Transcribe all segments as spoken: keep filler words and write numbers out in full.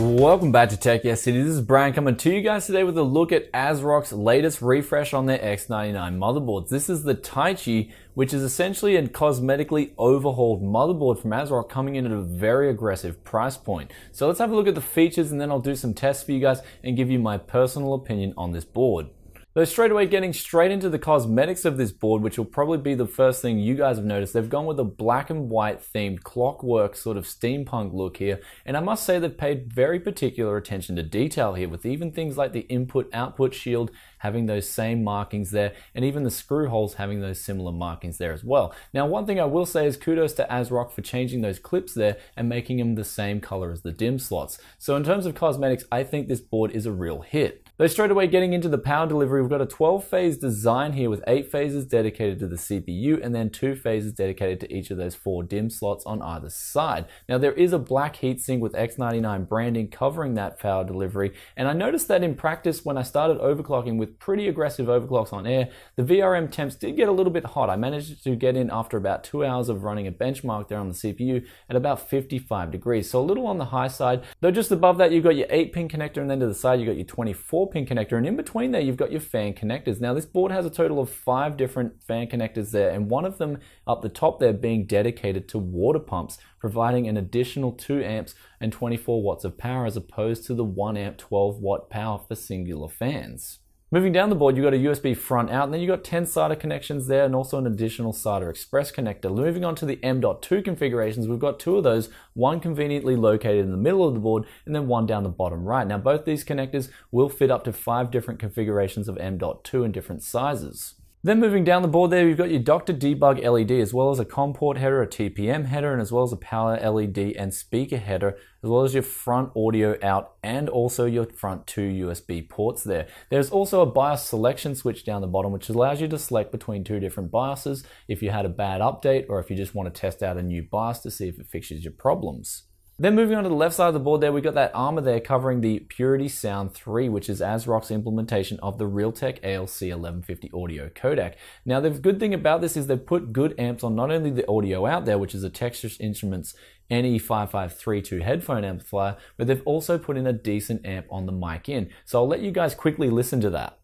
Welcome back to Tech YES City. This is Brian coming to you guys today with a look at ASRock's latest refresh on their X ninety-nine motherboards. This is the Taichi, which is essentially a cosmetically overhauled motherboard from ASRock, coming in at a very aggressive price point. So let's have a look at the features and then I'll do some tests for you guys and give you my personal opinion on this board. So straight away, getting straight into the cosmetics of this board, which will probably be the first thing you guys have noticed, they've gone with a black and white themed clockwork sort of steampunk look here. And I must say they've paid very particular attention to detail here, with even things like the input output shield having those same markings there, and even the screw holes having those similar markings there as well. Now, one thing I will say is kudos to ASRock for changing those clips there and making them the same color as the DIMM slots. So in terms of cosmetics, I think this board is a real hit. Though straight away, getting into the power delivery, we've got a twelve phase design here with eight phases dedicated to the C P U and then two phases dedicated to each of those four DIMM slots on either side. Now, there is a black heatsink with X ninety-nine branding covering that power delivery, and I noticed that in practice when I started overclocking with pretty aggressive overclocks on air, the V R M temps did get a little bit hot. I managed to get in after about two hours of running a benchmark there on the C P U at about fifty-five degrees, so a little on the high side. Though just above that, you've got your eight pin connector, and then to the side you've got your twenty-four pin connector, and in between there you've got your fan connectors. Now, this board has a total of five different fan connectors there, and one of them up the top there being dedicated to water pumps, providing an additional two amps and twenty-four watts of power, as opposed to the one amp twelve watt power for singular fans. Moving down the board, you've got a U S B front out, and then you've got ten SATA connections there, and also an additional SATA Express connector. Moving on to the M dot two configurations, we've got two of those, one conveniently located in the middle of the board, and then one down the bottom right. Now, both these connectors will fit up to five different configurations of M dot two in different sizes. Then moving down the board there, you've got your Doctor Debug L E D, as well as a COM port header, a T P M header, and as well as a power L E D and speaker header, as well as your front audio out, and also your front two U S B ports there. There's also a BIOS selection switch down the bottom, which allows you to select between two different BIOSes if you had a bad update, or if you just want to test out a new BIOS to see if it fixes your problems. Then moving on to the left side of the board there, we've got that armor there covering the Purity Sound three, which is ASRock's implementation of the Realtek A L C eleven fifty audio codec. Now, the good thing about this is they've put good amps on not only the audio out there, which is a Texas Instruments N E five five three two headphone amplifier, but they've also put in a decent amp on the mic in. So I'll let you guys quickly listen to that.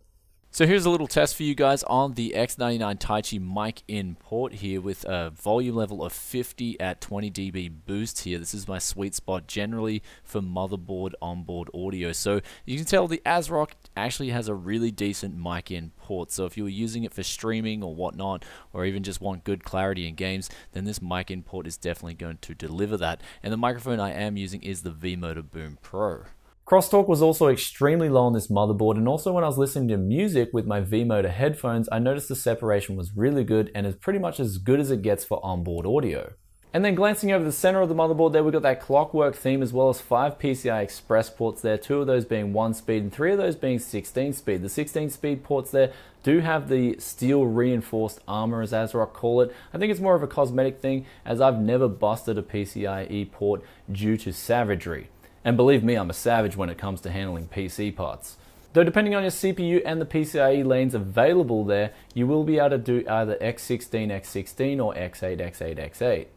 So here's a little test for you guys on the X ninety-nine Taichi mic in port here, with a volume level of fifty at twenty D B boost here. This is my sweet spot generally for motherboard onboard audio. So you can tell the ASRock actually has a really decent mic in port. So if you were using it for streaming or whatnot, or even just want good clarity in games, then this mic in port is definitely going to deliver that. And the microphone I am using is the V-Moda Boom Pro. Crosstalk was also extremely low on this motherboard, and also when I was listening to music with my V-Moda headphones, I noticed the separation was really good and is pretty much as good as it gets for onboard audio. And then glancing over the center of the motherboard there, we've got that clockwork theme, as well as five P C I Express ports there, two of those being one speed and three of those being sixteen speed. The sixteen speed ports there do have the steel reinforced armor, as ASRock call it. I think it's more of a cosmetic thing, as I've never busted a PCIe port due to savagery. And believe me, I'm a savage when it comes to handling P C parts. Though depending on your C P U and the PCIe lanes available there, you will be able to do either X sixteen X sixteen or X eight X eight X eight.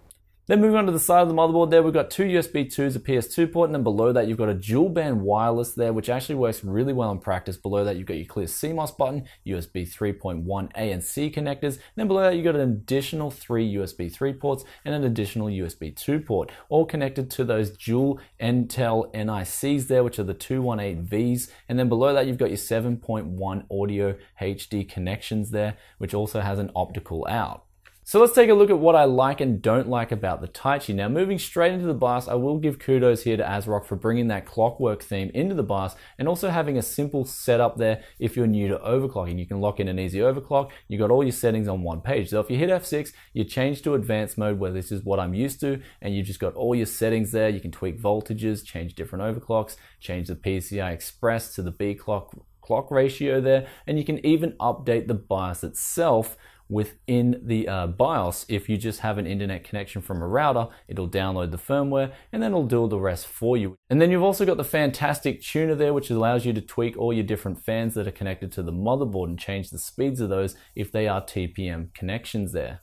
Then moving on to the side of the motherboard there, we've got two U S B twos, a P S two port, and then below that you've got a dual band wireless there, which actually works really well in practice. Below that you've got your clear C MOS button, U S B three point one A and C connectors, and then below that you've got an additional three U S B three ports and an additional U S B two port, all connected to those dual Intel N I Cs there, which are the two eighteen Vs, and then below that you've got your seven point one audio H D connections there, which also has an optical out. So let's take a look at what I like and don't like about the Taichi. Now, moving straight into the BIOS, I will give kudos here to ASRock for bringing that clockwork theme into the BIOS, and also having a simple setup there if you're new to overclocking. You can lock in an easy overclock. You got all your settings on one page. So if you hit F six, you change to advanced mode, where this is what I'm used to, and you've just got all your settings there. You can tweak voltages, change different overclocks, change the P C I Express to the B clock clock ratio there, and you can even update the BIOS itself within the uh, BIOS. If you just have an internet connection from a router, it'll download the firmware and then it'll do all the rest for you. And then you've also got the fantastic tuner there, which allows you to tweak all your different fans that are connected to the motherboard and change the speeds of those if they are T P M connections there.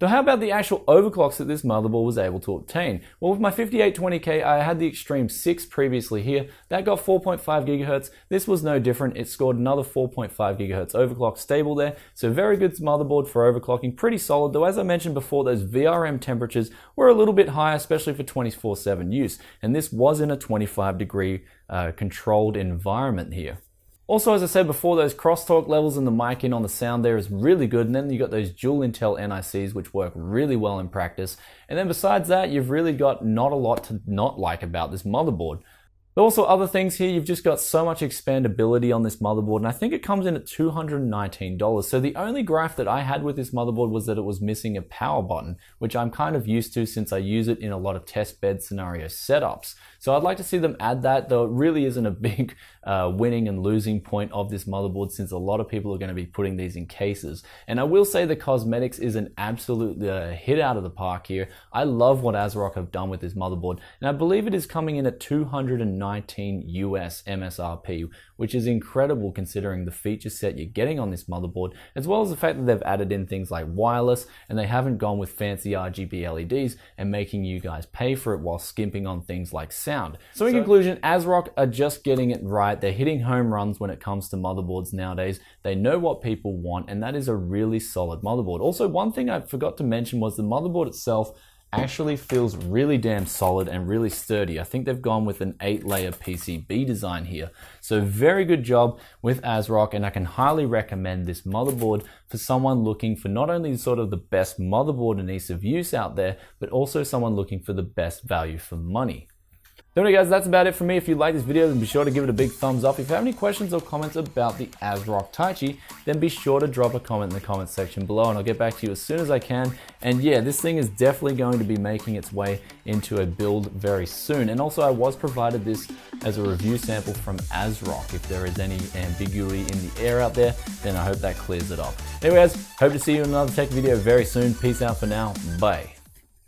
Now how about the actual overclocks that this motherboard was able to obtain? Well, with my fifty-eight twenty K, I had the Extreme six previously here. That got four point five gigahertz. This was no different. It scored another four point five gigahertz overclock stable there. So very good motherboard for overclocking. Pretty solid, though as I mentioned before, those V R M temperatures were a little bit higher, especially for twenty-four seven use. And this was in a twenty-five degree uh, controlled environment here. Also, as I said before, those crosstalk levels and the mic in on the sound there is really good. And then you've got those dual Intel N I Cs, which work really well in practice. And then besides that, you've really got not a lot to not like about this motherboard. But also other things here, you've just got so much expandability on this motherboard, and I think it comes in at two hundred nineteen dollars. So the only gripe that I had with this motherboard was that it was missing a power button, which I'm kind of used to since I use it in a lot of test bed scenario setups. So I'd like to see them add that, though it really isn't a big uh, winning and losing point of this motherboard since a lot of people are going to be putting these in cases. And I will say the cosmetics is an absolute uh, hit out of the park here. I love what ASRock have done with this motherboard, and I believe it is coming in at two hundred nineteen U S M S R P, which is incredible considering the feature set you're getting on this motherboard, as well as the fact that they've added in things like wireless, and they haven't gone with fancy R G B L E Ds and making you guys pay for it while skimping on things like sound. So in so, conclusion, ASRock are just getting it right. They're hitting home runs when it comes to motherboards nowadays. They know what people want, and that is a really solid motherboard. Also, one thing I forgot to mention was the motherboard itself actually feels really damn solid and really sturdy. I think they've gone with an eight layer P C B design here. So very good job with ASRock, and I can highly recommend this motherboard for someone looking for not only sort of the best motherboard and ease of use out there, but also someone looking for the best value for money. So anyway guys, that's about it for me. If you like this video, then be sure to give it a big thumbs up. If you have any questions or comments about the ASRock Taichi, then be sure to drop a comment in the comments section below, and I'll get back to you as soon as I can. And yeah, this thing is definitely going to be making its way into a build very soon. And also I was provided this as a review sample from ASRock. If there is any ambiguity in the air out there, then I hope that clears it up. Anyway guys, hope to see you in another tech video very soon. Peace out for now. Bye.